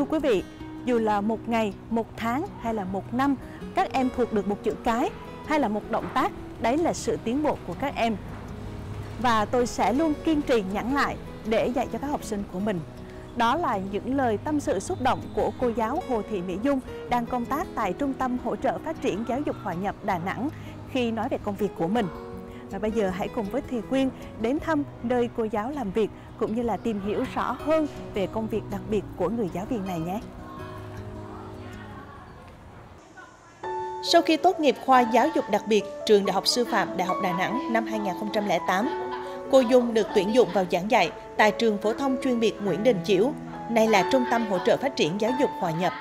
Thưa quý vị, dù là một ngày, một tháng hay là một năm, các em thuộc được một chữ cái hay là một động tác, đấy là sự tiến bộ của các em. Và tôi sẽ luôn kiên trì nhắn lại để dạy cho các học sinh của mình. Đó là những lời tâm sự xúc động của cô giáo Hồ Thị Mỹ Dung đang công tác tại Trung tâm Hỗ trợ Phát triển Giáo dục Hòa Nhập Đà Nẵng khi nói về công việc của mình. Và bây giờ hãy cùng với Thùy Quyên đến thăm nơi cô giáo làm việc cũng như là tìm hiểu rõ hơn về công việc đặc biệt của người giáo viên này nhé. Sau khi tốt nghiệp khoa giáo dục đặc biệt trường Đại học Sư phạm Đại học Đà Nẵng năm 2008, cô Dung được tuyển dụng vào giảng dạy tại trường phổ thông chuyên biệt Nguyễn Đình Chiểu, nay là Trung tâm Hỗ trợ Phát triển Giáo dục Hòa nhập.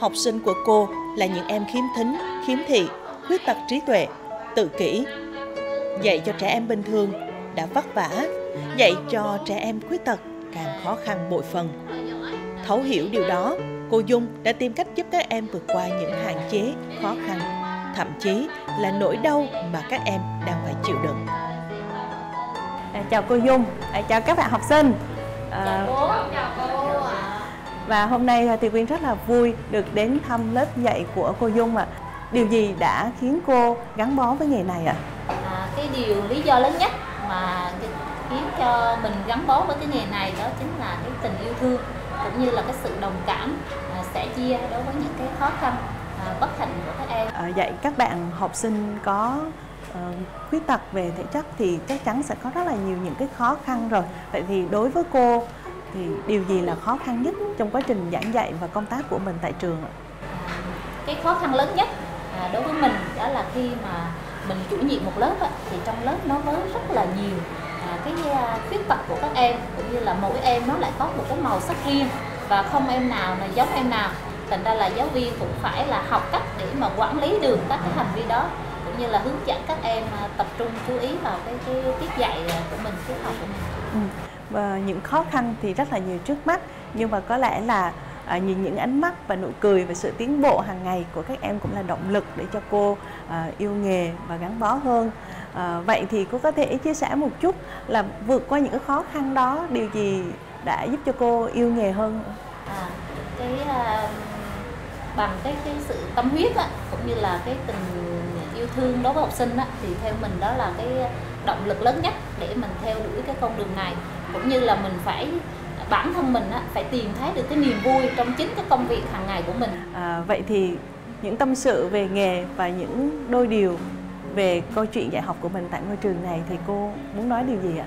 Học sinh của cô là những em khiếm thính, khiếm thị, khuyết tật trí tuệ, tự kỷ. Dạy cho trẻ em bình thường đã vất vả, dạy cho trẻ em khuyết tật càng khó khăn bội phần. Thấu hiểu điều đó, cô Dung đã tìm cách giúp các em vượt qua những hạn chế, khó khăn, thậm chí là nỗi đau mà các em đang phải chịu đựng. Chào cô Dung, chào các bạn học sinh. Chào cô. Và hôm nay thì Quyên rất là vui được đến thăm lớp dạy của cô Dung ạ. Điều gì đã khiến cô gắn bó với nghề này ạ? Cái điều lý do lớn nhất mà khiến cho mình gắn bó với cái nghề này đó chính là cái tình yêu thương cũng như là cái sự đồng cảm sẻ chia đối với những cái khó khăn bất hạnh của các em. Dạy các bạn học sinh có khuyết tật về thể chất thì chắc chắn sẽ có rất là nhiều những cái khó khăn rồi. Vậy thì đối với cô thì điều gì là khó khăn nhất trong quá trình giảng dạy và công tác của mình tại trường ạ? Cái khó khăn lớn nhất đối với mình đó là khi mà mình chủ nhiệm một lớp thì trong lớp nó với rất là nhiều cái khuyết tật của các em, cũng như là mỗi em nó lại có một cái màu sắc riêng và không em nào là giống em nào. Thành ra là giáo viên cũng phải là học cách để mà quản lý được các cái hành vi đó, như là hướng dẫn các em tập trung chú ý vào cái tiết dạy của mình, tiết học của mình. Và những khó khăn thì rất là nhiều trước mắt, nhưng mà có lẽ là nhìn những ánh mắt và nụ cười và sự tiến bộ hàng ngày của các em cũng là động lực để cho cô yêu nghề và gắn bó hơn. Vậy thì cô có thể chia sẻ một chút là vượt qua những khó khăn đó, điều gì đã giúp cho cô yêu nghề hơn? Bằng cái sự tâm huyết cũng như là cái tình yêu thương đối với học sinh thì theo mình đó là cái động lực lớn nhất để mình theo đuổi cái con đường này, cũng như là mình phải bản thân mình phải tìm thấy được cái niềm vui trong chính cái công việc hàng ngày của mình. Vậy thì những tâm sự về nghề và những đôi điều về câu chuyện dạy học của mình tại ngôi trường này thì cô muốn nói điều gì ạ?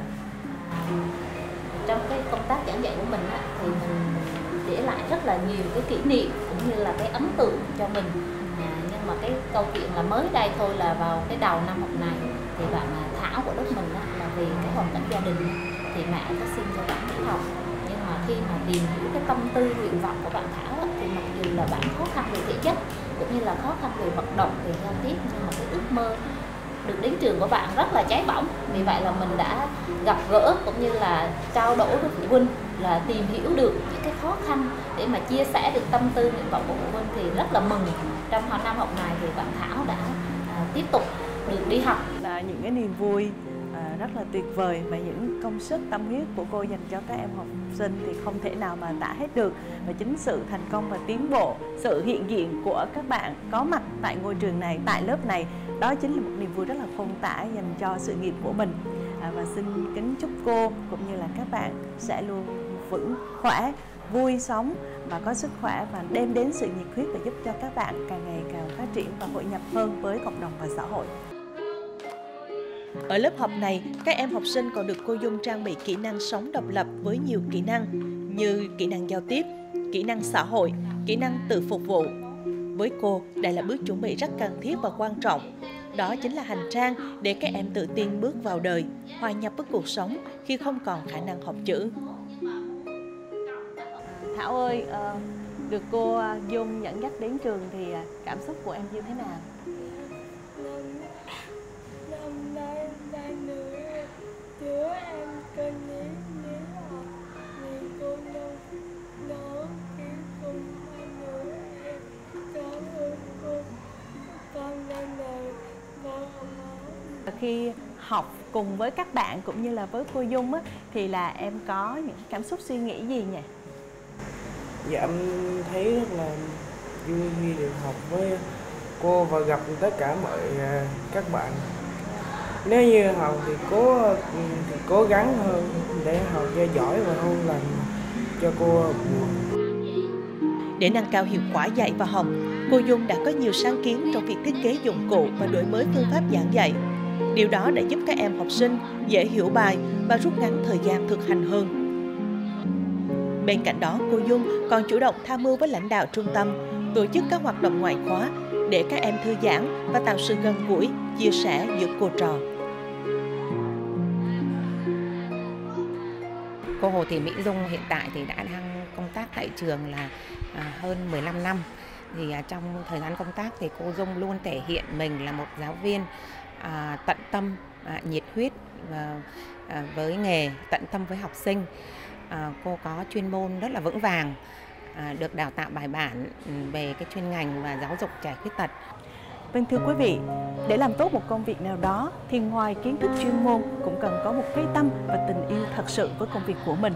Trong cái công tác giảng dạy của mình thì mình để lại rất là nhiều cái kỷ niệm cũng như là cái ấn tượng cho mình. Mà cái câu chuyện là mới đây thôi, là vào cái đầu năm học này thì bạn Thảo của lớp mình là vì cái hoàn cảnh gia đình thì mẹ có xin cho bạn nghỉ học, nhưng mà khi mà tìm hiểu cái tâm tư nguyện vọng của bạn Thảo thì mặc dù là bạn khó khăn về thể chất cũng như là khó khăn về vận động, về giao tiếp, nhưng mà cái ước mơ được đến trường của bạn rất là cháy bỏng. Vì vậy là mình đã gặp gỡ cũng như là trao đổi với phụ huynh, là tìm hiểu được những cái khó khăn để mà chia sẻ được tâm tư nguyện vọng của phụ huynh thì rất là mừng. Trong năm học này thì bạn Thảo đã tiếp tục được đi học. Là những cái niềm vui rất là tuyệt vời và những công sức tâm huyết của cô dành cho các em học sinh thì không thể nào mà tả hết được. Và chính sự thành công và tiến bộ, sự hiện diện của các bạn có mặt tại ngôi trường này, tại lớp này, đó chính là một niềm vui rất là không tả dành cho sự nghiệp của mình. Và xin kính chúc cô cũng như là các bạn sẽ luôn vững khỏe, vui sống và có sức khỏe, và đem đến sự nhiệt huyết và giúp cho các bạn càng ngày càng phát triển và hội nhập hơn với cộng đồng và xã hội. Ở lớp học này, các em học sinh còn được cô Dung trang bị kỹ năng sống độc lập với nhiều kỹ năng như kỹ năng giao tiếp, kỹ năng xã hội, kỹ năng tự phục vụ. Với cô, đây là bước chuẩn bị rất cần thiết và quan trọng. Đó chính là hành trang để các em tự tin bước vào đời, hòa nhập với cuộc sống khi không còn khả năng học chữ. Thảo ơi, được cô Dung dẫn dắt đến trường thì cảm xúc của em như thế nào? Khi học cùng với các bạn cũng như là với cô Dung thì là em có những cảm xúc suy nghĩ gì nhỉ? Dạ em thấy rất là vui khi được học với cô và gặp tất cả mọi các bạn. Nếu như học thì cố gắng hơn để học cho giỏi và không làm cho cô buồn. Để nâng cao hiệu quả dạy và học, cô Dung đã có nhiều sáng kiến trong việc thiết kế dụng cụ và đổi mới phương pháp giảng dạy. Điều đó đã giúp các em học sinh dễ hiểu bài và rút ngắn thời gian thực hành hơn. Bên cạnh đó, cô Dung còn chủ động tham mưu với lãnh đạo trung tâm, tổ chức các hoạt động ngoại khóa để các em thư giãn và tạo sự gần gũi, chia sẻ giữa cô trò. Cô Hồ Thị Mỹ Dung hiện tại thì đã đang công tác tại trường là hơn 15 năm. Thì trong thời gian công tác thì cô Dung luôn thể hiện mình là một giáo viên tận tâm, nhiệt huyết với nghề, tận tâm với học sinh. Cô có chuyên môn rất là vững vàng, được đào tạo bài bản về cái chuyên ngành và giáo dục trẻ khuyết tật. Vâng, thưa quý vị, để làm tốt một công việc nào đó thì ngoài kiến thức chuyên môn cũng cần có một cái tâm và tình yêu thật sự với công việc của mình.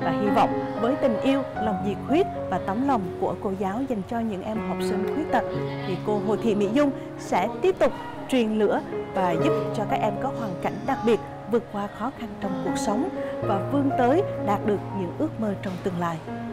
Và hy vọng với tình yêu, lòng nhiệt huyết và tấm lòng của cô giáo dành cho những em học sinh khuyết tật thì cô Hồ Thị Mỹ Dung sẽ tiếp tục truyền lửa và giúp cho các em có hoàn cảnh đặc biệt vượt qua khó khăn trong cuộc sống và vươn tới đạt được những ước mơ trong tương lai.